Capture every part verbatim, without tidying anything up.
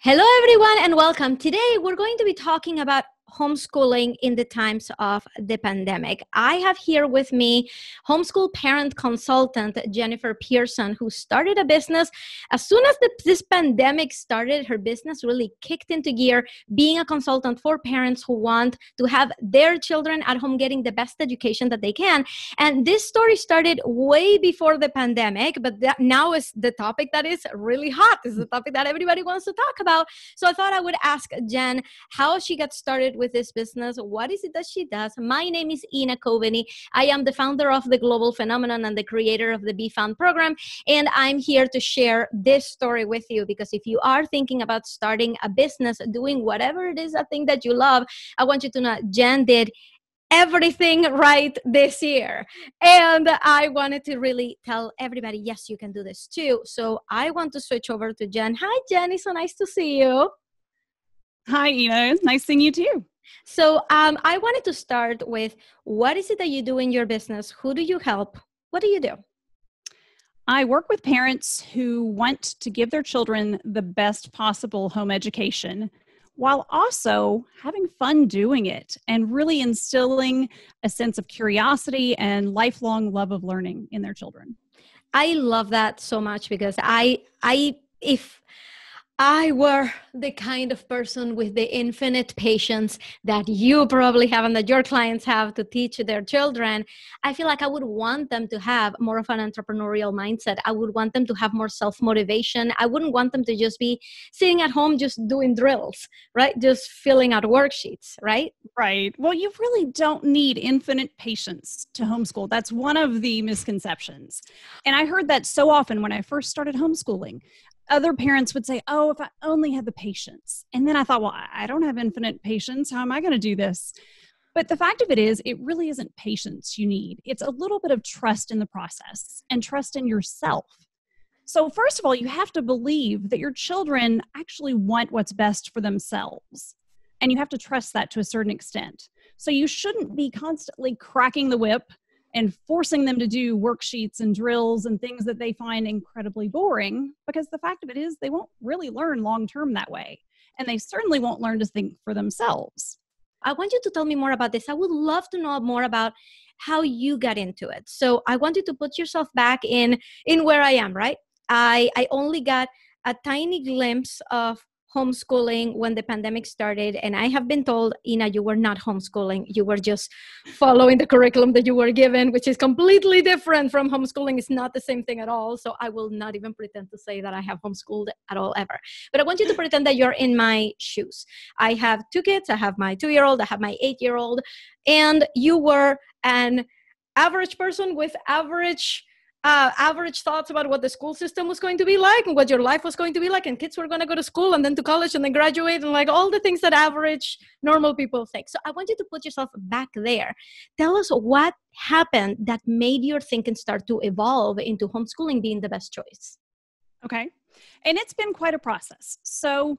Hello everyone and welcome. Today we're going to be talking about homeschooling in the times of the pandemic. I have here with me homeschool parent consultant Jennifer Pearson, who started a business. As soon as the, this pandemic started, her business really kicked into gear, being a consultant for parents who want to have their children at home getting the best education that they can. And this story started way before the pandemic, but that now is the topic that is really hot. It's the topic that everybody wants to talk about. So I thought I would ask Jen how she got started with this business. What is it that she does? My name is Ina Coveney. I am the founder of The Global Phenomenon and the creator of the Be Found program. And I'm here to share this story with you because if you are thinking about starting a business, doing whatever it is, a thing that you love, I want you to know Jen did everything right this year. And I wanted to really tell everybody, yes, you can do this too. So I want to switch over to Jen. Hi, Jen. It's so nice to see you. Hi, Ina. It's nice seeing you too. So um, I wanted to start with, what is it that you do in your business? Who do you help? What do you do? I work with parents who want to give their children the best possible home education while also having fun doing it and really instilling a sense of curiosity and lifelong love of learning in their children. I love that so much because I, I, if... I were the kind of person with the infinite patience that you probably have and that your clients have to teach their children, I feel like I would want them to have more of an entrepreneurial mindset. I would want them to have more self-motivation. I wouldn't want them to just be sitting at home just doing drills, right? Just filling out worksheets, right? Right. Well, you really don't need infinite patience to homeschool. That's one of the misconceptions. And I heard that so often when I first started homeschooling. Other parents would say, oh, if I only had the patience. And then I thought, well, I don't have infinite patience. How am I going to do this? But the fact of it is, it really isn't patience you need. It's a little bit of trust in the process and trust in yourself. So first of all, you have to believe that your children actually want what's best for themselves. And you have to trust that to a certain extent. So you shouldn't be constantly cracking the whip and forcing them to do worksheets and drills and things that they find incredibly boring, because the fact of it is they won't really learn long-term that way. And they certainly won't learn to think for themselves. I want you to tell me more about this. I would love to know more about how you got into it. So I want you to put yourself back in, in where I am, right? I, I only got a tiny glimpse of homeschooling when the pandemic started. And I have been told, Ina, you were not homeschooling. You were just following the curriculum that you were given, which is completely different from homeschooling. It's not the same thing at all. So I will not even pretend to say that I have homeschooled at all ever. But I want you to pretend that you're in my shoes. I have two kids. I have my two-year-old. I have my eight-year-old. And you were an average person with average Uh, average thoughts about what the school system was going to be like and what your life was going to be like, and kids were going to go to school and then to college and then graduate and like all the things that average normal people think. So I want you to put yourself back there. Tell us what happened that made your thinking start to evolve into homeschooling being the best choice. Okay. And it's been quite a process. So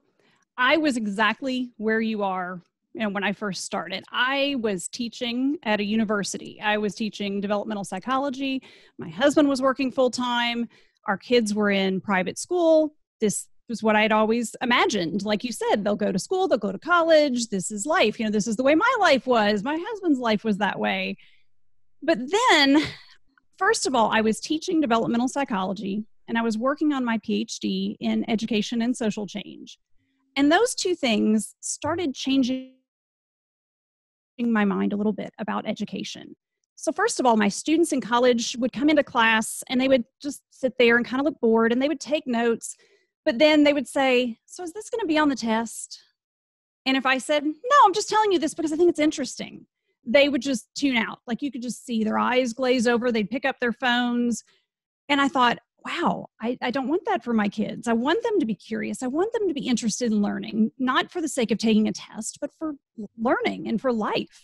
I was exactly where you are. You know, when I first started, I was teaching at a university. I was teaching developmental psychology. My husband was working full time. Our kids were in private school. This was what I'd always imagined. Like you said, they'll go to school, they'll go to college. This is life. You know, this is the way my life was. My husband's life was that way. But then, first of all, I was teaching developmental psychology and I was working on my PhD in education and social change. And those two things started changing my mind a little bit about education. So first of all, my students in college would come into class and they would just sit there and kind of look bored and they would take notes, but then they would say, so is this going to be on the test? And if I said, no, I'm just telling you this because I think it's interesting, they would just tune out. Like you could just see their eyes glaze over, they'd pick up their phones. And I thought, wow, I, I don't want that for my kids. I want them to be curious. I want them to be interested in learning, not for the sake of taking a test, but for learning and for life.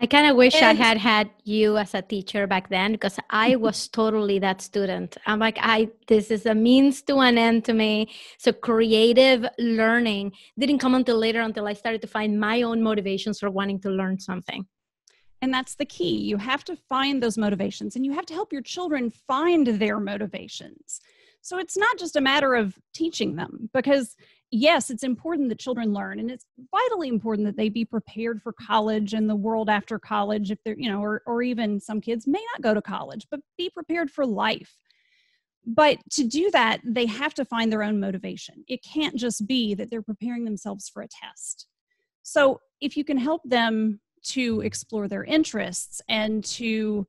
I kind of wish and, I had had you as a teacher back then because I was totally that student. I'm like, I this is a means to an end to me. So creative learning didn't come until later, until I started to find my own motivations for wanting to learn something. And that's the key. You have to find those motivations and you have to help your children find their motivations. So it's not just a matter of teaching them, because yes, it's important that children learn, and it's vitally important that they be prepared for college and the world after college, if they're, you know, or, or even some kids may not go to college, but be prepared for life. But to do that, they have to find their own motivation. It can't just be that they're preparing themselves for a test. So if you can help them to explore their interests and to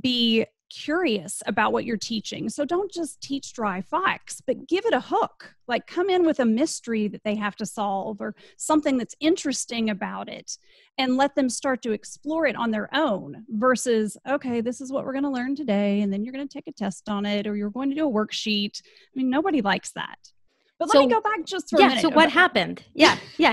be curious about what you're teaching. So don't just teach dry facts, but give it a hook. Like, come in with a mystery that they have to solve or something that's interesting about it, and let them start to explore it on their own versus, okay, this is what we're going to learn today, and then you're going to take a test on it, or you're going to do a worksheet. I mean, nobody likes that. But so, let me go back just for yeah, a minute. So what happened? Yeah, yeah.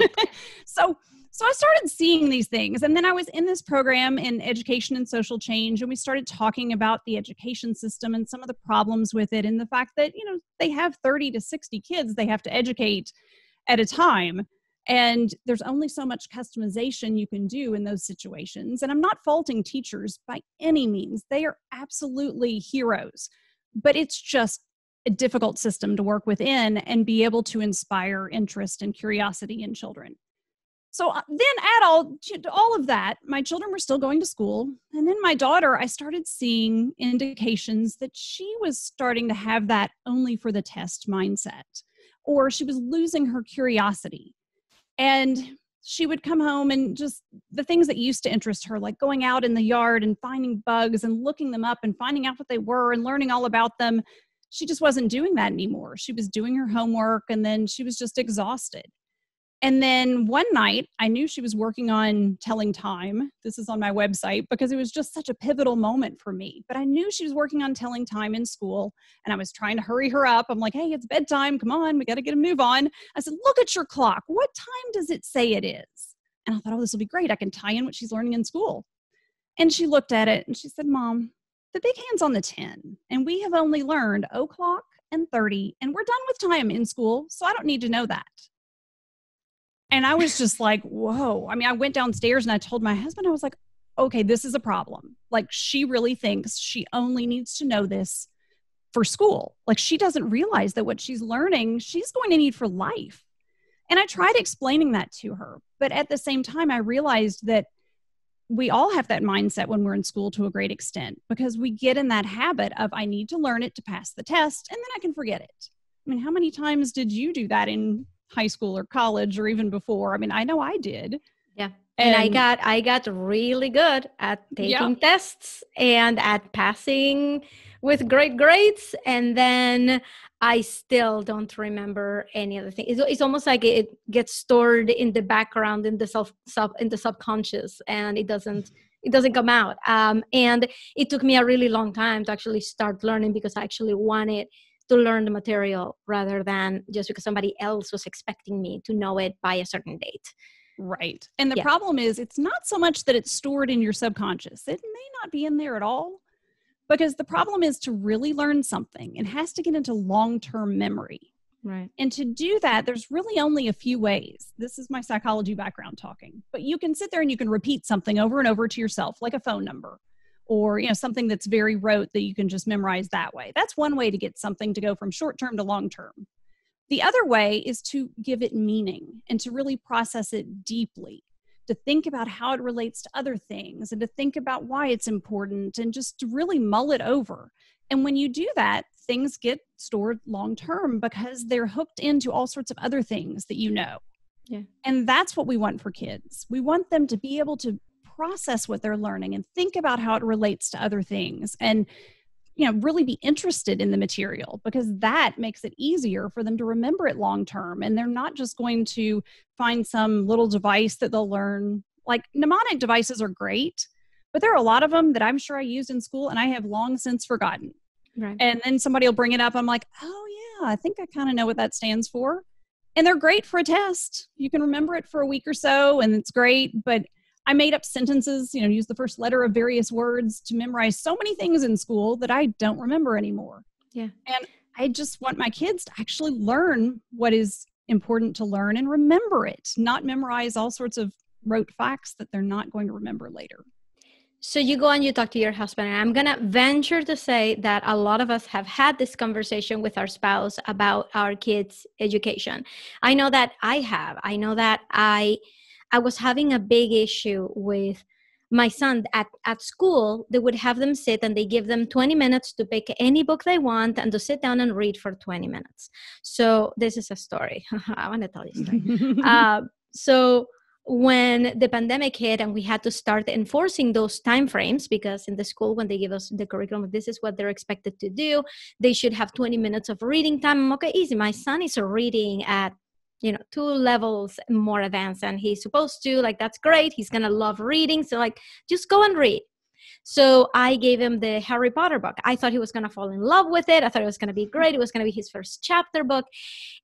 so So I started seeing these things, and then I was in this program in education and social change, and we started talking about the education system and some of the problems with it, and the fact that, you know, they have thirty to sixty kids they have to educate at a time, and there's only so much customization you can do in those situations. And I'm not faulting teachers by any means. They are absolutely heroes, but it's just a difficult system to work within and be able to inspire interest and curiosity in children. So then add all, to all of that, my children were still going to school. And then my daughter, I started seeing indications that she was starting to have that only for the test mindset, or she was losing her curiosity. And she would come home and just the things that used to interest her, like going out in the yard and finding bugs and looking them up and finding out what they were and learning all about them, she just wasn't doing that anymore. She was doing her homework, and then she was just exhausted. And then one night, I knew she was working on telling time. This is on my website because it was just such a pivotal moment for me. But I knew she was working on telling time in school, and I was trying to hurry her up. I'm like, hey, it's bedtime. Come on. We got to get a move on. I said, look at your clock. What time does it say it is? And I thought, oh, this will be great. I can tie in what she's learning in school. And she looked at it and she said, Mom, the big hand's on the ten, and we have only learned o'clock and thirty, and we're done with time in school, so I don't need to know that. And I was just like, whoa. I mean, I went downstairs and I told my husband, I was like, okay, this is a problem. Like, she really thinks she only needs to know this for school. Like, she doesn't realize that what she's learning, she's going to need for life. And I tried explaining that to her. But at the same time, I realized that we all have that mindset when we're in school to a great extent, because we get in that habit of, I need to learn it to pass the test, and then I can forget it. I mean, how many times did you do that in high school or college or even before? I mean, I know I did. Yeah. And, and I got, I got really good at taking yeah. tests and at passing with great grades. And then I still don't remember any other thing. It's, it's almost like it gets stored in the background, in the self, sub, in the subconscious, and it doesn't, it doesn't come out. Um, and it took me a really long time to actually start learning, because I actually wanted to learn the material rather than just because somebody else was expecting me to know it by a certain date. Right. And the yeah. problem is, it's not so much that it's stored in your subconscious. It may not be in there at all, because the problem is, to really learn something, it has to get into long-term memory. Right. And to do that, there's really only a few ways. This is my psychology background talking, but you can sit there and you can repeat something over and over to yourself, like a phone number, or, you know, something that's very rote that you can just memorize that way. That's one way to get something to go from short-term to long-term. The other way is to give it meaning and to really process it deeply, to think about how it relates to other things and to think about why it's important and just to really mull it over. And when you do that, things get stored long-term because they're hooked into all sorts of other things that you know. Yeah. And that's what we want for kids. We want them to be able to process what they're learning and think about how it relates to other things, and, you know, really be interested in the material, because that makes it easier for them to remember it long term. And they're not just going to find some little device that they'll learn. Like, mnemonic devices are great, but there are a lot of them that I'm sure I used in school and I have long since forgotten. Right. And then somebody will bring it up. I'm like, oh yeah, I think I kind of know what that stands for. And they're great for a test. You can remember it for a week or so and it's great, but I made up sentences, you know, use the first letter of various words to memorize so many things in school that I don't remember anymore. Yeah. And I just want my kids to actually learn what is important to learn and remember it, not memorize all sorts of rote facts that they're not going to remember later. So you go and you talk to your husband, and I'm going to venture to say that a lot of us have had this conversation with our spouse about our kids' education. I know that I have. I know that I I was having a big issue with my son. At, at school, they would have them sit and they give them twenty minutes to pick any book they want and to sit down and read for twenty minutes. So this is a story. I want to tell you a story. uh, so... When the pandemic hit and we had to start enforcing those timeframes, because in the school, when they give us the curriculum, this is what they're expected to do. They should have twenty minutes of reading time. Okay, easy. My son is reading at, you know, two levels more advanced than he's supposed to. Like, that's great. He's going to love reading. So like, just go and read. So I gave him the Harry Potter book. I thought he was going to fall in love with it. I thought it was going to be great. It was going to be his first chapter book.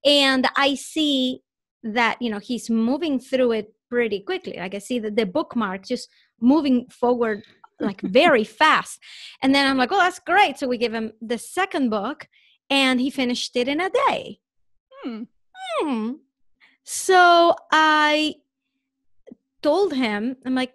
And I see that, you know, he's moving through it pretty quickly. Like, I see that the bookmark just moving forward, like, very fast. And then I'm like, well, that's great. So we give him the second book and he finished it in a day. Hmm. Hmm. So I told him, I'm like,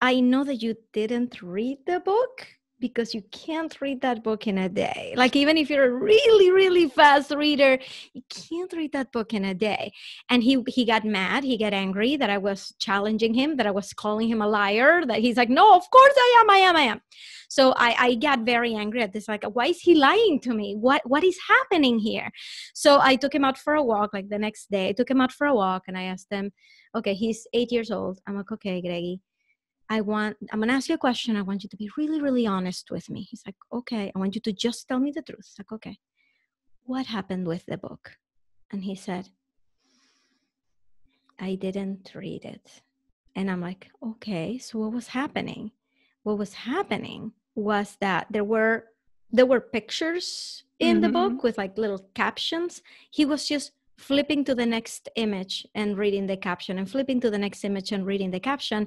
I know that you didn't read the book, because you can't read that book in a day. Like, even if you're a really, really fast reader, you can't read that book in a day. And he he got mad. He got angry that I was challenging him, that I was calling him a liar, that he's like, no, of course I am, I am, I am. So I, I got very angry at this. Like, why is he lying to me? What What is happening here? So I took him out for a walk, like the next day. I took him out for a walk and I asked him, okay, he's eight years old. I'm like, okay, Greggy, I want, I'm going to ask you a question. I want you to be really, really honest with me. He's like, okay, I want you to just tell me the truth. It's like, okay, what happened with the book? And he said, I didn't read it. And I'm like, okay, so what was happening? What was happening was that there were, there were pictures in mm-hmm. the book with like little captions. He was just flipping to the next image and reading the caption and flipping to the next image and reading the caption,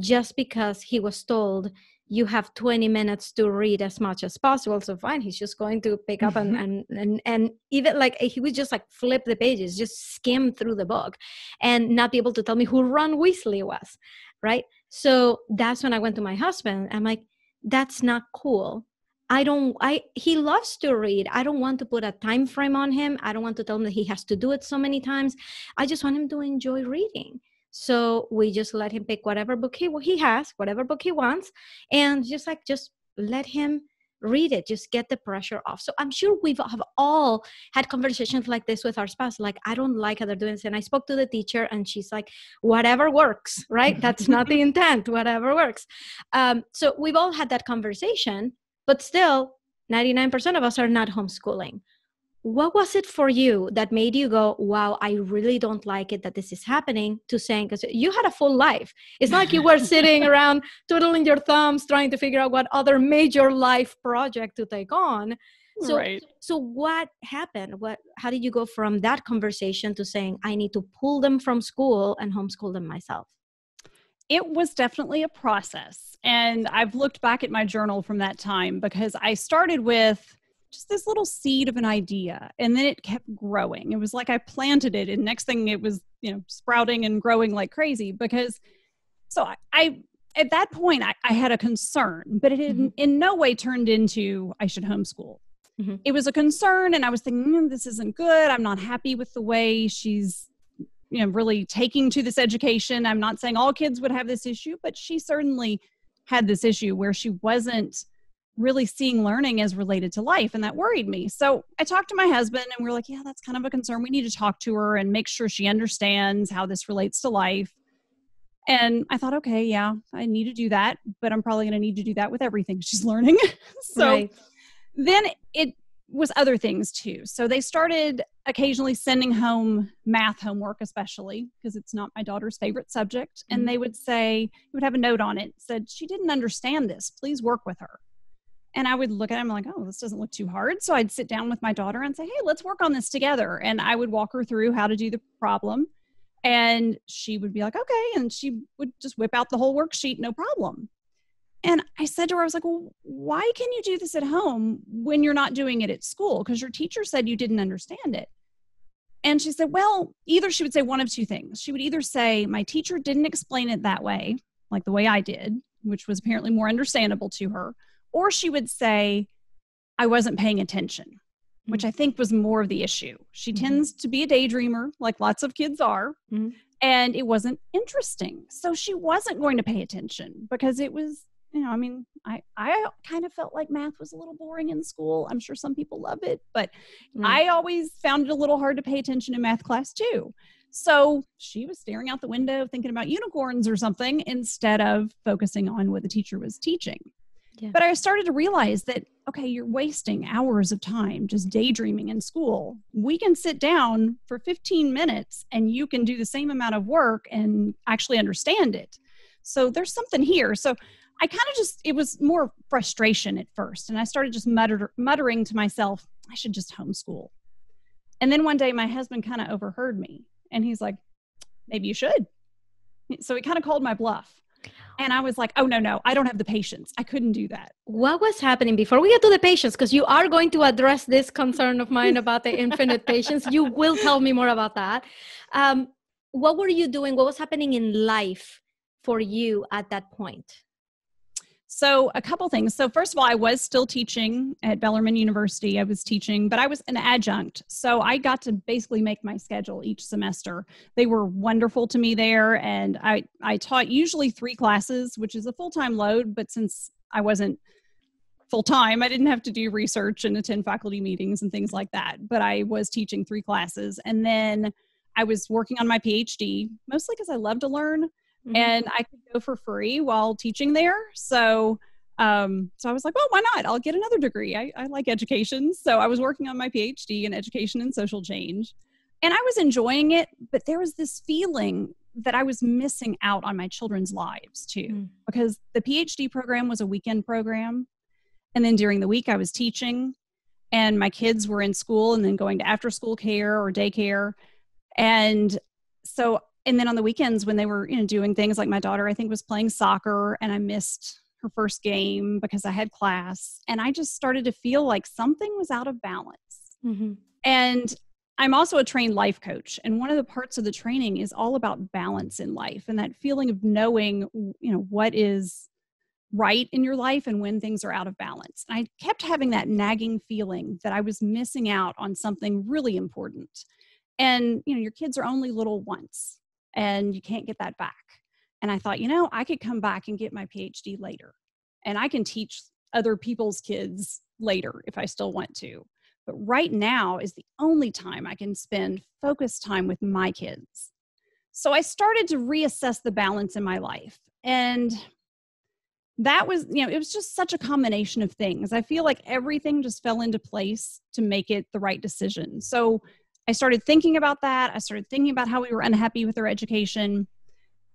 just because he was told you have twenty minutes to read as much as possible. So fine, he's just going to pick up and, and, and, and even like, he would just like flip the pages, just skim through the book and not be able to tell me who Ron Weasley was, right? So that's when I went to my husband. I'm like, that's not cool. I don't, I, he loves to read. I don't want to put a time frame on him. I don't want to tell him that he has to do it so many times. I just want him to enjoy reading. So we just let him pick whatever book he, he has, whatever book he wants, and just like, just let him read it. Just get the pressure off. So I'm sure we've have all had conversations like this with our spouse. Like, I don't like how they're doing this. And I spoke to the teacher and she's like, whatever works, right? That's not the intent, whatever works. Um, so we've all had that conversation. But still, ninety-nine percent of us are not homeschooling. What was it for you that made you go, wow, I really don't like it that this is happening, to saying, because you had a full life. It's not like you were sitting around twiddling your thumbs, trying to figure out what other major life project to take on. So, right. so what happened? What, how did you go from that conversation to saying, I need to pull them from school and homeschool them myself? It was definitely a process. And I've looked back at my journal from that time, because I started with just this little seed of an idea, and then it kept growing. It was like I planted it, and next thing it was, you know, sprouting and growing like crazy. Because so I, I at that point, I, I had a concern, but it had mm-hmm. in no way turned into I should homeschool. Mm-hmm. It was a concern, and I was thinking, mm, this isn't good. I'm not happy with the way she's, you know, really taking to this education. I'm not saying all kids would have this issue, but she certainly had this issue where she wasn't really seeing learning as related to life. And that worried me. So I talked to my husband and we were like, yeah, that's kind of a concern. We need to talk to her and make sure she understands how this relates to life. And I thought, okay, yeah, I need to do that, but I'm probably going to need to do that with everything she's learning. So right. then it was other things too. So they started occasionally sending home math homework, especially because it's not my daughter's favorite subject. And they would say, you would have a note on it, said, she didn't understand this, please work with her. And I would look at him like, oh, this doesn't look too hard. So I'd sit down with my daughter and say, hey, let's work on this together. And I would walk her through how to do the problem. And she would be like, okay. And she would just whip out the whole worksheet, no problem. And I said to her, I was like, well, why can you do this at home when you're not doing it at school? Because your teacher said you didn't understand it. And she said, well, either she would say one of two things. She would either say, my teacher didn't explain it that way, like the way I did, which was apparently more understandable to her, or she would say, I wasn't paying attention, which I think was more of the issue. She mm-hmm. tends to be a daydreamer, like lots of kids are, mm-hmm. and it wasn't interesting. So she wasn't going to pay attention because it was, you know, I mean, I, I kind of felt like math was a little boring in school. I'm sure some people love it, but mm-hmm. I always found it a little hard to pay attention in math class too. So she was staring out the window thinking about unicorns or something instead of focusing on what the teacher was teaching. Yeah. But I started to realize that, okay, you're wasting hours of time just daydreaming in school. We can sit down for fifteen minutes and you can do the same amount of work and actually understand it. So there's something here. So I kind of just, it was more frustration at first. And I started just mutter, muttering to myself, I should just homeschool. And then one day my husband kind of overheard me and he's like, maybe you should. So he kind of called my bluff. And I was like, oh, no, no, I don't have the patience. I couldn't do that. What was happening before we get to the patience? Because you are going to address this concern of mine about the infinite patience. You will tell me more about that. Um, what were you doing? What was happening in life for you at that point? So a couple things. So first of all, I was still teaching at Bellarmine University. I was teaching, but I was an adjunct. So I got to basically make my schedule each semester. They were wonderful to me there. And I, I taught usually three classes, which is a full-time load. But since I wasn't full-time, I didn't have to do research and attend faculty meetings and things like that. But I was teaching three classes. And then I was working on my PhD, mostly because I love to learn. Mm-hmm. And I could go for free while teaching there. So, um, so I was like, well, why not? I'll get another degree. I, I like education. So I was working on my PhD in education and social change. And I was enjoying it, but there was this feeling that I was missing out on my children's lives too, mm-hmm. because the PhD program was a weekend program. And then during the week I was teaching and my kids were in school and then going to after school care or daycare. And so And then on the weekends when they were, you know, doing things like my daughter, I think, was playing soccer and I missed her first game because I had class. And I just started to feel like something was out of balance. Mm-hmm. And I'm also a trained life coach. And one of the parts of the training is all about balance in life and that feeling of knowing, you know, what is right in your life and when things are out of balance. And I kept having that nagging feeling that I was missing out on something really important. And, you know, your kids are only little once. And you can't get that back. And I thought, you know, I could come back and get my PhD later. And I can teach other people's kids later if I still want to. But right now is the only time I can spend focused time with my kids. So I started to reassess the balance in my life. And that was, you know, it was just such a combination of things. I feel like everything just fell into place to make it the right decision. So I started thinking about that. I started thinking about how we were unhappy with our education.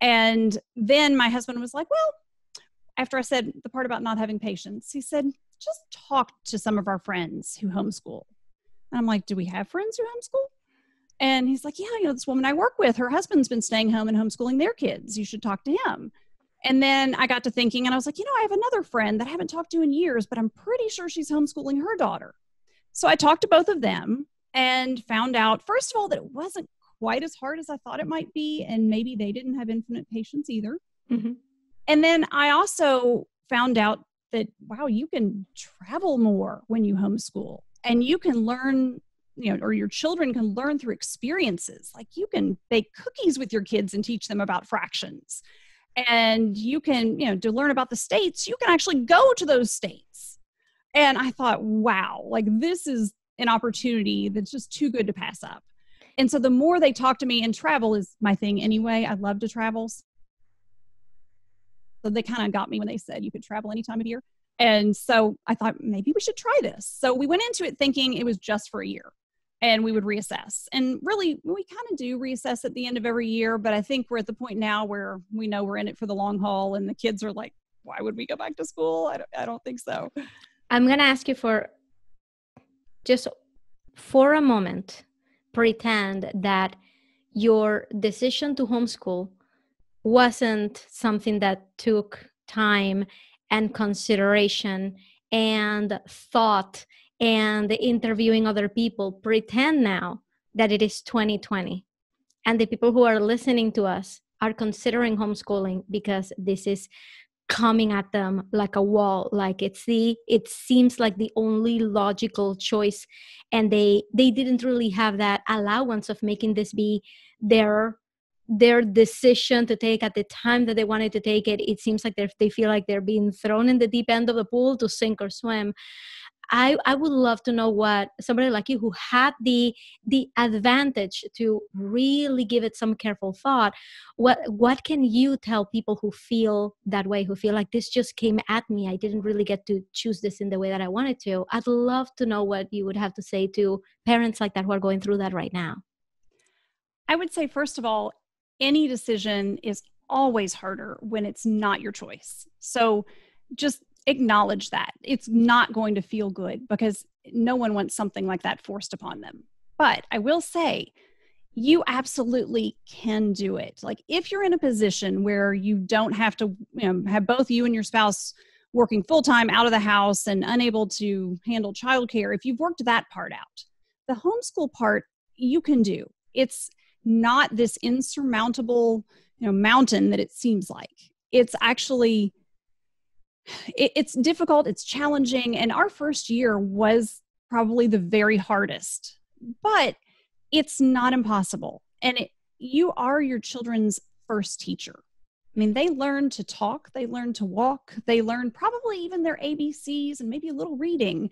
And then my husband was like, well, after I said the part about not having patience, he said, just talk to some of our friends who homeschool. And I'm like, do we have friends who homeschool? And he's like, yeah, you know, this woman I work with, her husband's been staying home and homeschooling their kids. You should talk to him. And then I got to thinking and I was like, you know, I have another friend that I haven't talked to in years, but I'm pretty sure she's homeschooling her daughter. So I talked to both of them. And found out, first of all, that it wasn't quite as hard as I thought it might be. And maybe they didn't have infinite patience either. Mm-hmm. And then I also found out that, wow, you can travel more when you homeschool. And you can learn, you know, or your children can learn through experiences. Like you can bake cookies with your kids and teach them about fractions. And you can, you know, to learn about the states, you can actually go to those states. And I thought, wow, like this is an opportunity that's just too good to pass up. And so the more they talk to me, and travel is my thing anyway. I love to travel. So they kind of got me when they said you could travel any time of year. And so I thought maybe we should try this. So we went into it thinking it was just for a year and we would reassess. And really we kind of do reassess at the end of every year, but I think we're at the point now where we know we're in it for the long haul and the kids are like, why would we go back to school? I don't, I don't think so. I'm going to ask you for just for a moment, pretend that your decision to homeschool wasn't something that took time and consideration and thought and interviewing other people. Pretend now that it is twenty twenty and the people who are listening to us are considering homeschooling because this is coming at them like a wall, like it's the it seems like the only logical choice, and they they didn't really have that allowance of making this be their their decision to take at the time that they wanted to take it. It seems like they they feel like they're being thrown in the deep end of the pool to sink or swim. I I would love to know what somebody like you, who had the the advantage to really give it some careful thought, what what can you tell people who feel that way, who feel like this just came at me, I didn't really get to choose this in the way that I wanted to? I'd love to know what you would have to say to parents like that who are going through that right now. I would say, first of all, any decision is always harder when it's not your choice. So just acknowledge that. It's not going to feel good because no one wants something like that forced upon them. But I will say, you absolutely can do it. Like, if you're in a position where you don't have to, you know, have both you and your spouse working full-time out of the house and unable to handle childcare, if you've worked that part out, the homeschool part you can do. It's not this insurmountable, you know, mountain that it seems like. It's actually It's difficult, it's challenging, and our first year was probably the very hardest, but it's not impossible. And it, you are your children's first teacher. I mean, they learn to talk, they learn to walk, they learn probably even their A B Cs and maybe a little reading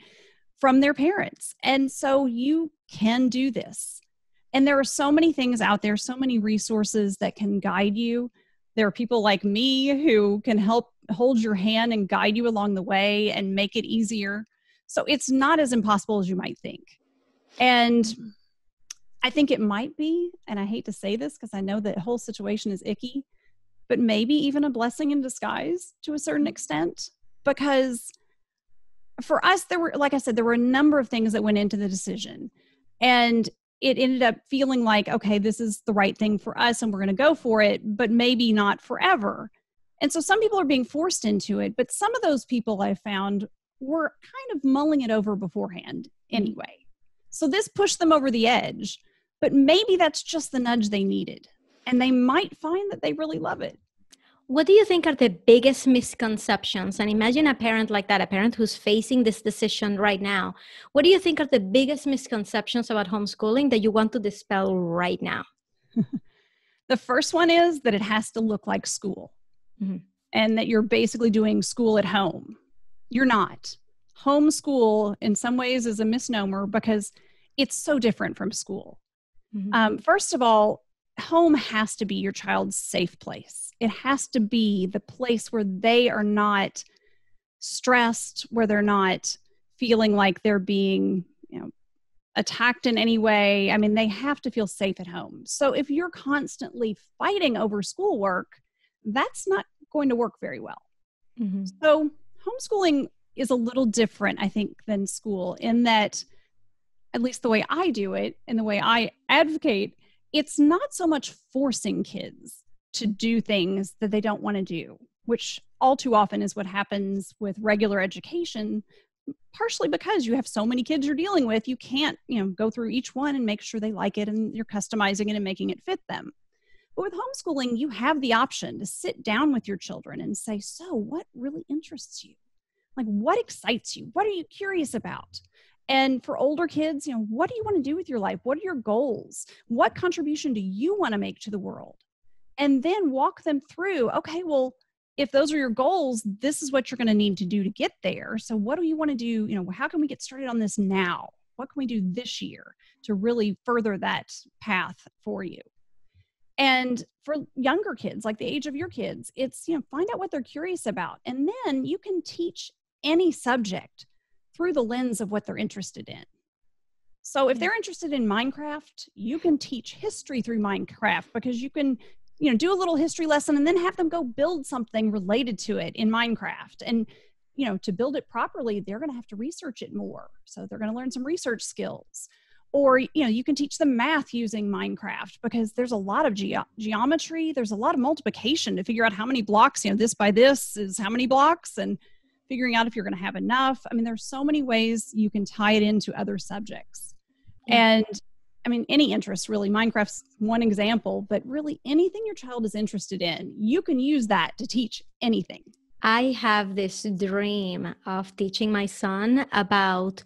from their parents. And so you can do this. And there are so many things out there, so many resources that can guide you. There are people like me who can help hold your hand and guide you along the way and make it easier. So it's not as impossible as you might think. And I think it might be, and I hate to say this because I know that whole situation is icky, but maybe even a blessing in disguise to a certain extent. Because for us, there were, like I said, there were a number of things that went into the decision. And it ended up feeling like, okay, this is the right thing for us and we're going to go for it, but maybe not forever. And so some people are being forced into it, but some of those people I found were kind of mulling it over beforehand anyway. So this pushed them over the edge, but maybe that's just the nudge they needed. And they might find that they really love it. What do you think are the biggest misconceptions? And imagine a parent like that, a parent who's facing this decision right now. What do you think are the biggest misconceptions about homeschooling that you want to dispel right now? The first one is that it has to look like school, mm-hmm. and that you're basically doing school at home. You're not. Homeschool in some ways is a misnomer because it's so different from school. Mm-hmm. Um, first of all, home has to be your child's safe place. It has to be the place where they are not stressed, where they're not feeling like they're being, you know, attacked in any way. I mean, they have to feel safe at home. So if you're constantly fighting over schoolwork, that's not going to work very well. Mm-hmm. So homeschooling is a little different, I think, than school in that, at least the way I do it and the way I advocate, it's not so much forcing kids to do things that they don't want to do, which all too often is what happens with regular education, partially because you have so many kids you're dealing with, you can't, you know, go through each one and make sure they like it and you're customizing it and making it fit them. But with homeschooling, you have the option to sit down with your children and say, so what really interests you? Like, what excites you? What are you curious about? And for older kids, you know, what do you want to do with your life? What are your goals? What contribution do you want to make to the world? And then walk them through, okay, well, if those are your goals, this is what you're going to need to do to get there. So what do you want to do? You know, how can we get started on this now? What can we do this year to really further that path for you? And for younger kids, like the age of your kids, it's, you know, find out what they're curious about. And then you can teach any subject through the lens of what they're interested in. So if they're interested in Minecraft, you can teach history through Minecraft because you can, you know, do a little history lesson and then have them go build something related to it in Minecraft. And, you know, to build it properly, they're going to have to research it more. So they're going to learn some research skills. Or, you know, you can teach them math using Minecraft because there's a lot of ge- geometry. There's a lot of multiplication to figure out how many blocks, you know, this by this is how many blocks, and figuring out if you're going to have enough. I mean, there's so many ways you can tie it into other subjects. And I mean, any interest really, Minecraft's one example, but really anything your child is interested in, you can use that to teach anything. I have this dream of teaching my son about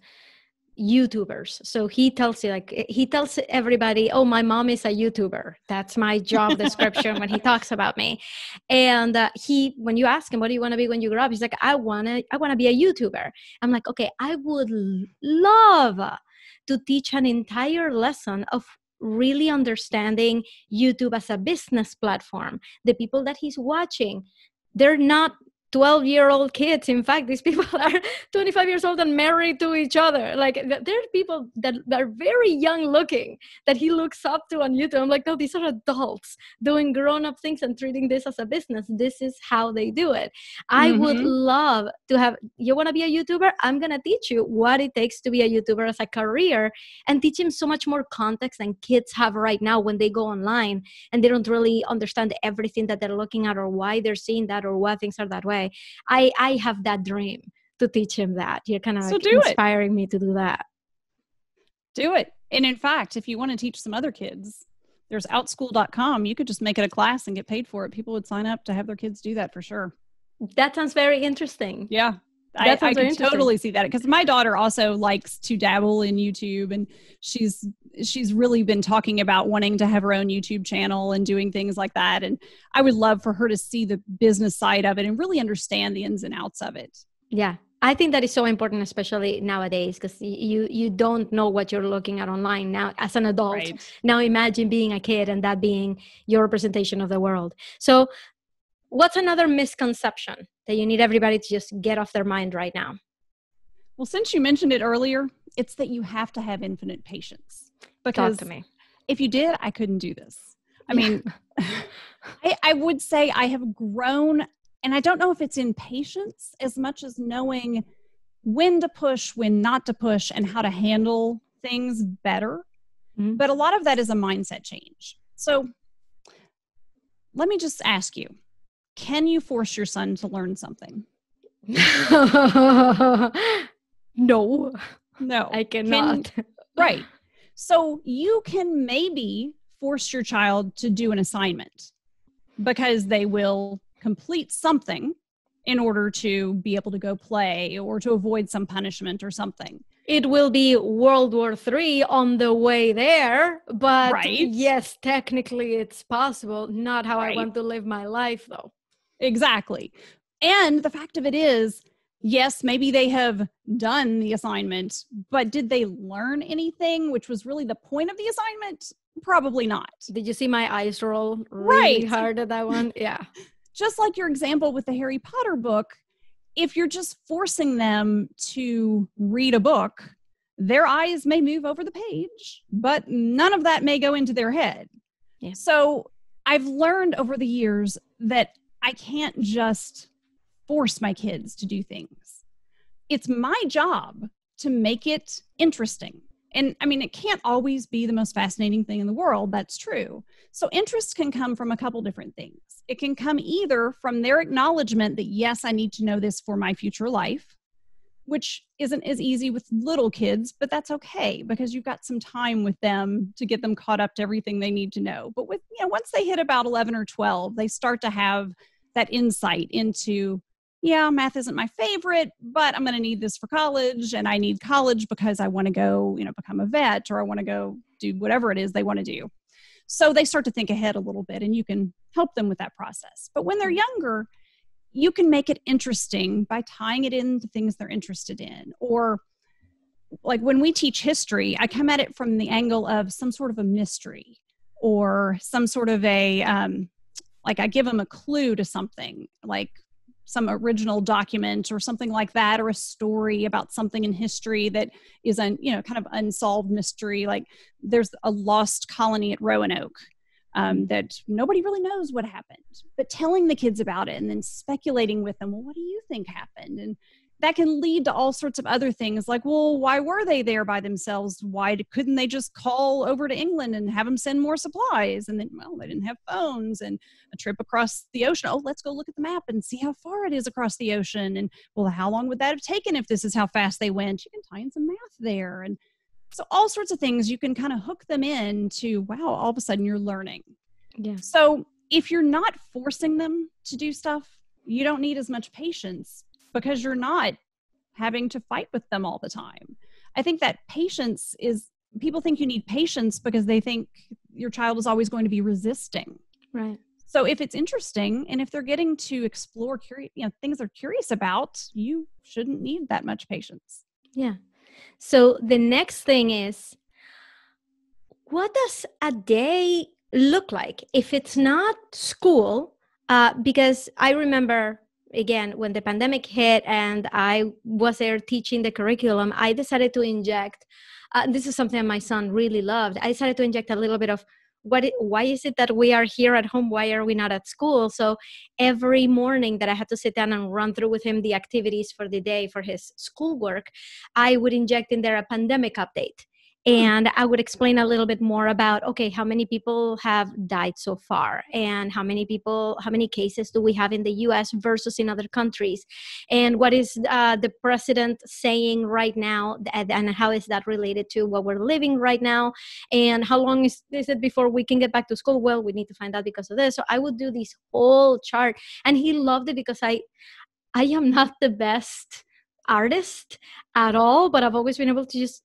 YouTubers. So he tells you, like, he tells everybody, oh, my mom is a YouTuber. That's my job description when he talks about me. And uh, he, when you ask him, what do you want to be when you grow up? He's like, I want to, I want to be a YouTuber. I'm like, okay, I would love to teach an entire lesson of really understanding YouTube as a business platform. The people that he's watching, they're not twelve-year-old kids. In fact, these people are twenty-five years old and married to each other. Like, there are people that, that are very young-looking that he looks up to on YouTube. I'm like, no, these are adults doing grown-up things and treating this as a business. This is how they do it. I mm-hmm. would love to have, you want to be a YouTuber? I'm going to teach you what it takes to be a YouTuber as a career and teach him so much more context than kids have right now when they go online and they don't really understand everything that they're looking at or why they're seeing that or why things are that way. I, I have that dream to teach him that. You're kind of so like inspiring it. me to do that. Do it. And in fact, if you want to teach some other kids, there's outschool dot com. You could just make it a class and get paid for it. People would sign up to have their kids do that for sure. That sounds very interesting. Yeah. That I, I can totally see that, because my daughter also likes to dabble in YouTube, and she's she's really been talking about wanting to have her own YouTube channel and doing things like that. And I would love for her to see the business side of it and really understand the ins and outs of it. Yeah. I think that is so important, especially nowadays, because you, you don't know what you're looking at online now as an adult. Right. Now imagine being a kid and that being your representation of the world. So what's another misconception that you need everybody to just get off their mind right now? Well, since you mentioned it earlier, it's that you have to have infinite patience. Because Talk to me. If you did, I couldn't do this. I mean, I, I would say I have grown, and I don't know if it's in patience as much as knowing when to push, when not to push, and how to handle things better. Mm-hmm. But a lot of that is a mindset change. So let me just ask you, can you force your son to learn something? No. No. I cannot. Can, right. So you can maybe force your child to do an assignment because they will complete something in order to be able to go play or to avoid some punishment or something. It will be World War Three on the way there, but right. yes, technically it's possible. Not how right. I want to live my life, though. Exactly. And the fact of it is, yes, maybe they have done the assignment, but did they learn anything, which was really the point of the assignment? Probably not. Did you see my eyes roll really right. hard at that one? Yeah. Just like your example with the Harry Potter book, if you're just forcing them to read a book, their eyes may move over the page, but none of that may go into their head. Yeah. So I've learned over the years that I can't just force my kids to do things. It's my job to make it interesting. And I mean, it can't always be the most fascinating thing in the world. That's true. So interest can come from a couple different things. It can come either from their acknowledgement that, yes, I need to know this for my future life, which isn't as easy with little kids, but that's okay because you've got some time with them to get them caught up to everything they need to know. But with, you know, once they hit about eleven or twelve, they start to have that insight into, yeah, math isn't my favorite, but I'm going to need this for college, and I need college because I want to go, you know, become a vet, or I want to go do whatever it is they want to do. So they start to think ahead a little bit, and you can help them with that process. But when they're younger, you can make it interesting by tying it into things they're interested in. Or like when we teach history, I come at it from the angle of some sort of a mystery or some sort of a, um, like I give them a clue to something, like some original document or something like that, or a story about something in history that is an, you know, kind of unsolved mystery. Like there's a lost colony at Roanoke um, that nobody really knows what happened, but telling the kids about it and then speculating with them, well, what do you think happened? And that can lead to all sorts of other things like, well, why were they there by themselves? Why couldn't they just call over to England and have them send more supplies? And then, well, they didn't have phones, and a trip across the ocean. Oh, let's go look at the map and see how far it is across the ocean. And well, how long would that have taken if this is how fast they went? You can tie in some math there. And so all sorts of things you can kind of hook them in to, wow, all of a sudden you're learning. Yeah. So if you're not forcing them to do stuff, you don't need as much patience because you're not having to fight with them all the time. I think that patience is, people think you need patience because they think your child is always going to be resisting. Right. So if it's interesting and if they're getting to explore curi- you know, things they're curious about, you shouldn't need that much patience. Yeah. So the next thing is, what does a day look like if it's not school? Uh, because I remember, again, when the pandemic hit and I was there teaching the curriculum, I decided to inject, uh, this is something my son really loved. I decided to inject a little bit of what, it, why is it that we are here at home? Why are we not at school? So every morning that I had to sit down and run through with him the activities for the day for his schoolwork, I would inject in there a pandemic update. And I would explain a little bit more about, okay, how many people have died so far? And how many people, how many cases do we have in the U S versus in other countries? And what is uh, the president saying right now? And how is that related to what we're living right now? And how long is, is it before we can get back to school? Well, we need to find out because of this. So I would do this whole chart. And he loved it because I, I am not the best artist at all, but I've always been able to just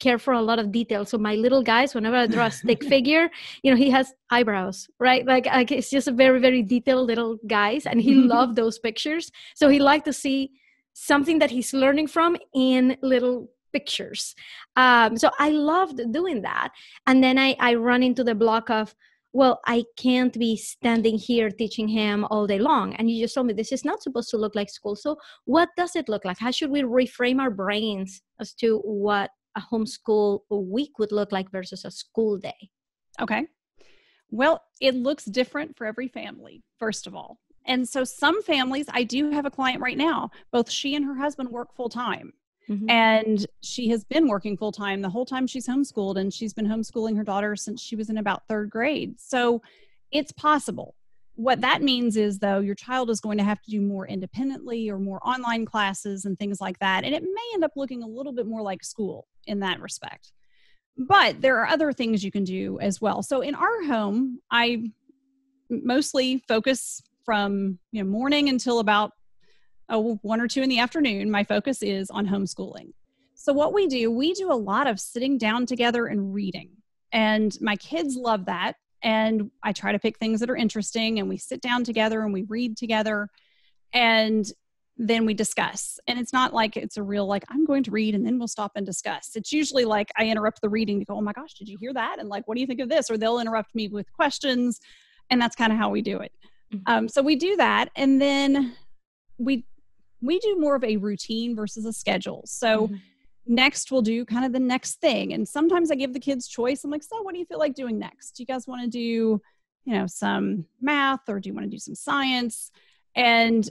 care for a lot of detail. So my little guys, whenever I draw a stick figure, you know, he has eyebrows, right? Like, like it's just a very, very detailed little guys. And he loved those pictures. So he liked to see something that he's learning from in little pictures. Um, so I loved doing that. And then I, I run into the block of, well, I can't be standing here teaching him all day long. And you just told me this is not supposed to look like school. So what does it look like? How should we reframe our brains as to what a homeschool week would look like versus a school day? Okay. Well, it looks different for every family, first of all. And so some families, I do have a client right now, both she and her husband work full time. Mm-hmm. And she has been working full time the whole time she's homeschooled, and she's been homeschooling her daughter since she was in about third grade. So it's possible. What that means is, though, your child is going to have to do more independently or more online classes and things like that. And it may end up looking a little bit more like school in that respect. But there are other things you can do as well. So in our home, I mostly focus from, you know, morning until about oh, one or two in the afternoon. My focus is on homeschooling. So what we do, we do a lot of sitting down together and reading. And my kids love that. And I try to pick things that are interesting, and we sit down together and we read together, and then we discuss. And it's not like it's a real, like, I'm going to read and then we'll stop and discuss. It's usually like I interrupt the reading to go, oh my gosh, did you hear that? And like, what do you think of this? Or they'll interrupt me with questions. And that's kind of how we do it. Mm-hmm. Um, so we do that. And then we, we do more of a routine versus a schedule. So mm-hmm. next, we'll do kind of the next thing. And sometimes I give the kids choice. I'm like, so what do you feel like doing next? Do you guys want to do, you know, some math, or do you want to do some science? And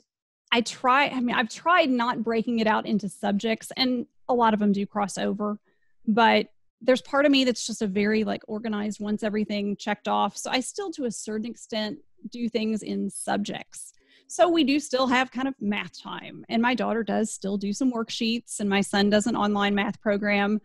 I try, I mean, I've tried not breaking it out into subjects, and a lot of them do cross over, but there's part of me that's just a very like organized, once everything checked off. So I still, to a certain extent, do things in subjects. So we do still have kind of math time, and my daughter does still do some worksheets, and my son does an online math program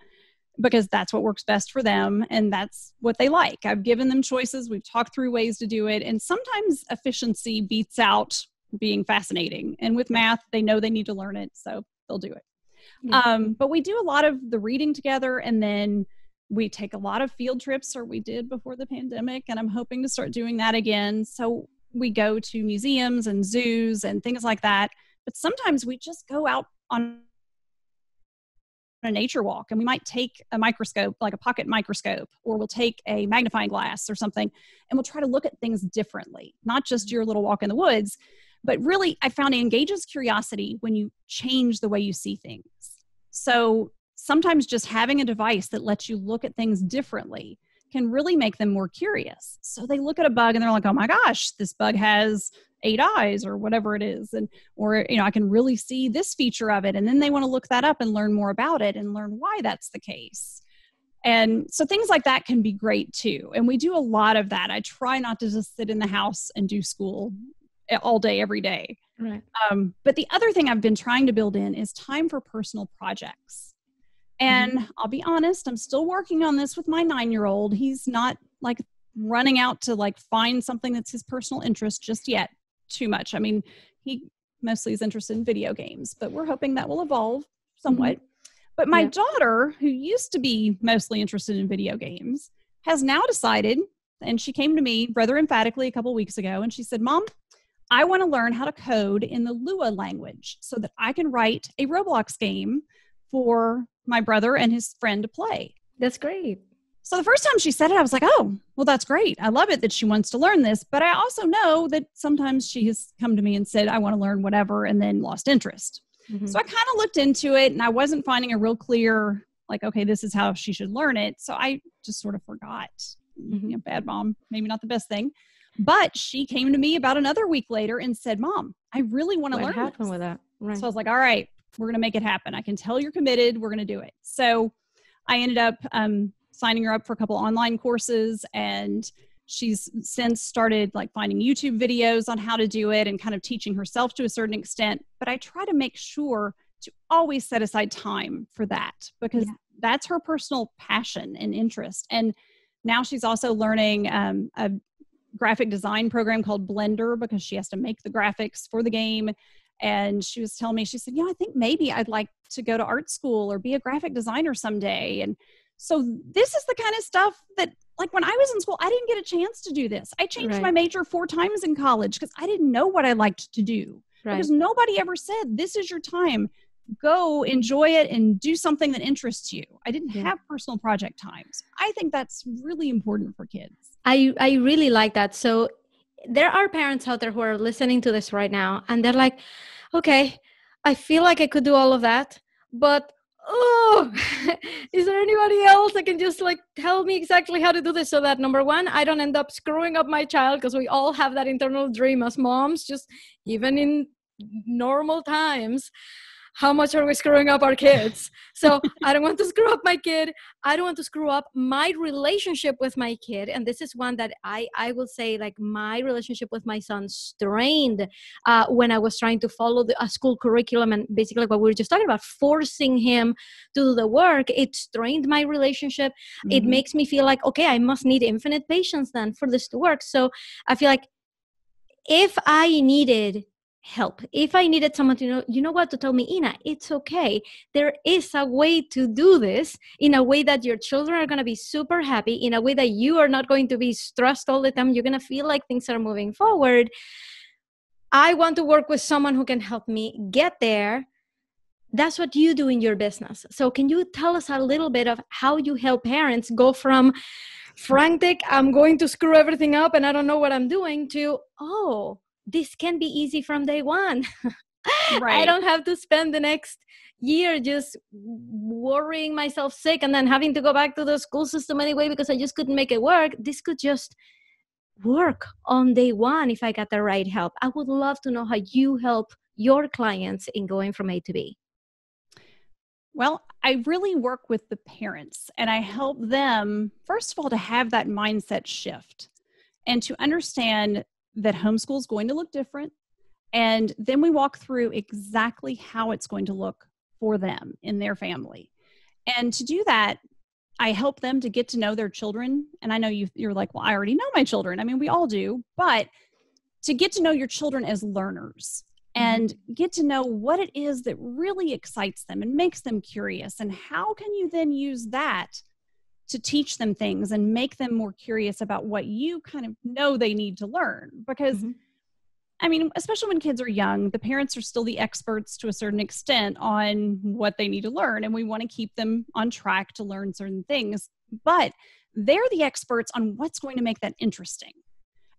because that's what works best for them. And that's what they like. I've given them choices. We've talked through ways to do it. And sometimes efficiency beats out being fascinating. And with math, they know they need to learn it, so they'll do it. Yeah. Um, but we do a lot of the reading together, and then we take a lot of field trips, or we did before the pandemic. And I'm hoping to start doing that again. So we go to museums and zoos and things like that. But sometimes we just go out on a nature walk, and we might take a microscope, like a pocket microscope, or we'll take a magnifying glass or something, and we'll try to look at things differently, not just your little walk in the woods, but really I found it engages curiosity when you change the way you see things. So sometimes just having a device that lets you look at things differently can really make them more curious. So they look at a bug and they're like, oh my gosh, this bug has eight eyes or whatever it is. And, or, you know, I can really see this feature of it. And then they want to look that up and learn more about it and learn why that's the case. And so things like that can be great too. And we do a lot of that. I try not to just sit in the house and do school all day, every day. Right. Um, but the other thing I've been trying to build in is time for personal projects. And I'll be honest, I'm still working on this with my nine-year-old. He's not like running out to like find something that's his personal interest just yet. too much. I mean, he mostly is interested in video games, but we're hoping that will evolve somewhat. Mm-hmm. But my yeah. daughter, who used to be mostly interested in video games, has now decided, and she came to me rather emphatically a couple weeks ago, and she said, Mom, I want to learn how to code in the Lua language so that I can write a Roblox game for my brother and his friend to play. That's great. So the first time she said it, I was like, oh, well, that's great. I love it that she wants to learn this. But I also know that sometimes she has come to me and said, I want to learn whatever, and then lost interest. Mm-hmm. So I kind of looked into it, and I wasn't finding a real clear, like, okay, this is how she should learn it. So I just sort of forgot. Mm-hmm. You know, bad mom, maybe not the best thing. But she came to me about another week later and said, Mom, I really want to learn this. What happened with that? Right. So I was like, all right, we're going to make it happen. I can tell you're committed. We're going to do it. So I ended up um, signing her up for a couple online courses, and she's since started like finding YouTube videos on how to do it and kind of teaching herself to a certain extent. But I try to make sure to always set aside time for that, because yeah. that's her personal passion and interest. And now she's also learning um, a graphic design program called Blender, because she has to make the graphics for the game. And she was telling me, she said, you know, I think maybe I'd like to go to art school or be a graphic designer someday. And so this is the kind of stuff that, like, when I was in school, I didn't get a chance to do this. I changed right. my major four times in college because I didn't know what I liked to do. Right. Because nobody ever said, this is your time. Go enjoy it and do something that interests you. I didn't yeah. have personal project times. I think that's really important for kids. I, I really like that. So there are parents out there who are listening to this right now, and they're like, okay, I feel like I could do all of that, but oh, is there anybody else that can just like tell me exactly how to do this so that, number one, I don't end up screwing up my child, because we all have that internal dream as moms, just even in normal times. How much are we screwing up our kids? So I don't want to screw up my kid. I don't want to screw up my relationship with my kid. And this is one that I, I will say, like, my relationship with my son strained uh, when I was trying to follow the uh, school curriculum. And basically what we were just talking about, forcing him to do the work, it strained my relationship. Mm-hmm. It makes me feel like, okay, I must need infinite patience then for this to work. So I feel like if I needed help, if I needed someone to know, you know what, to tell me, Ina, it's okay. There is a way to do this in a way that your children are going to be super happy, in a way that you are not going to be stressed all the time. You're going to feel like things are moving forward. I want to work with someone who can help me get there. That's what you do in your business. So can you tell us a little bit of how you help parents go from frantic, I'm going to screw everything up and I don't know what I'm doing, to, oh, this can be easy from day one. Right. I don't have to spend the next year just worrying myself sick and then having to go back to the school system anyway because I just couldn't make it work. This could just work on day one if I got the right help. I would love to know how you help your clients in going from A to B. Well, I really work with the parents, and I help them, first of all, to have that mindset shift and to understand that homeschool is going to look different. And then we walk through exactly how it's going to look for them in their family. And to do that, I help them to get to know their children. And I know you, you're like, well, I already know my children. I mean, we all do. But to get to know your children as learners and get to know what it is that really excites them and makes them curious. And how can you then use that to teach them things and make them more curious about what you kind of know they need to learn. Because, mm-hmm. I mean, especially when kids are young, the parents are still the experts to a certain extent on what they need to learn. And we want to keep them on track to learn certain things. But they're the experts on what's going to make that interesting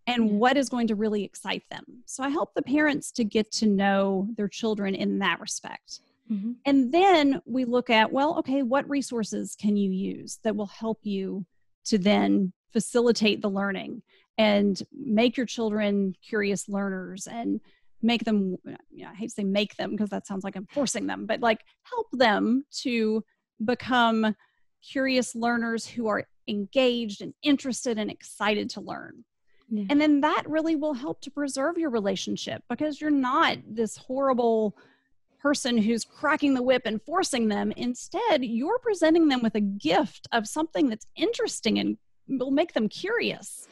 and what is going to really excite them. So I help the parents to get to know their children in that respect. Mm-hmm. And then we look at, well, okay, what resources can you use that will help you to then facilitate the learning and make your children curious learners and make them, you know, I hate to say make them because that sounds like I'm forcing them, but like help them to become curious learners who are engaged and interested and excited to learn. Yeah. And then that really will help to preserve your relationship, because you're not this horrible person who's cracking the whip and forcing them. Instead, you're presenting them with a gift of something that's interesting and will make them curious.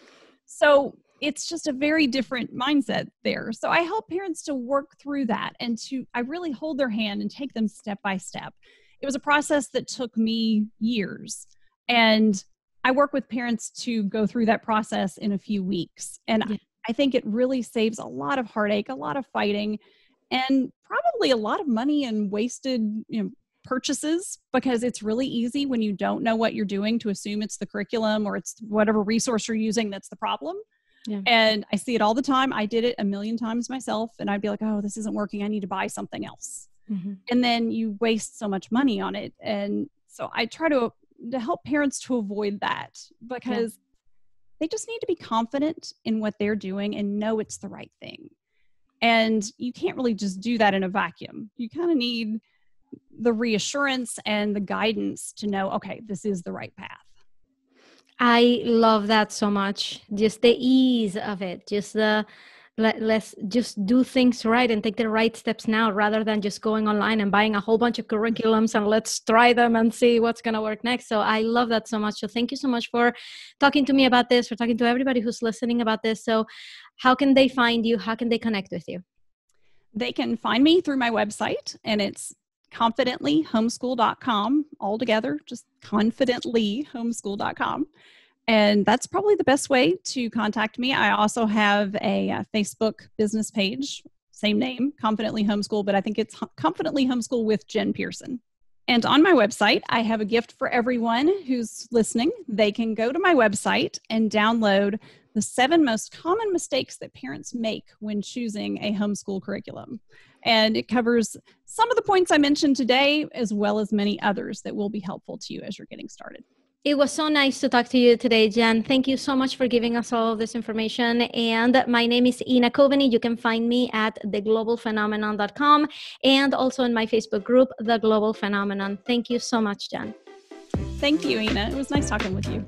So it's just a very different mindset there. So I help parents to work through that and to, I really hold their hand and take them step by step. It was a process that took me years, and I work with parents to go through that process in a few weeks. And yeah. I, I think it really saves a lot of heartache, a lot of fighting, and probably a lot of money and wasted, you know, purchases, because it's really easy when you don't know what you're doing to assume it's the curriculum or it's whatever resource you're using that's the problem. Yeah. And I see it all the time. I did it a million times myself, and I'd be like, oh, this isn't working. I need to buy something else. Mm-hmm. And then you waste so much money on it. And so I try to, to help parents to avoid that, because yeah. they just need to be confident in what they're doing and know it's the right thing. And you can't really just do that in a vacuum. You kind of need the reassurance and the guidance to know, okay, this is the right path. I love that so much. Just the ease of it. Just the, let, let's just do things right and take the right steps now, rather than just going online and buying a whole bunch of curriculums and let's try them and see what's going to work next. So I love that so much. So thank you so much for talking to me about this, for talking to everybody who's listening about this. So how can they find you? How can they connect with you? They can find me through my website, and it's confidently homeschool dot com, all together, just confidently homeschool dot com. And that's probably the best way to contact me. I also have a, a Facebook business page, same name, Confidently Homeschool, but I think it's Confidently Homeschool with Jen Pearson. And on my website, I have a gift for everyone who's listening. They can go to my website and download the seven most common mistakes that parents make when choosing a homeschool curriculum. And it covers some of the points I mentioned today, as well as many others that will be helpful to you as you're getting started. It was so nice to talk to you today, Jen. Thank you so much for giving us all of this information. And my name is Ina Coveney. You can find me at the global phenomenon dot com and also in my Facebook group, The Global Phenomenon. Thank you so much, Jen. Thank you, Ina. It was nice talking with you.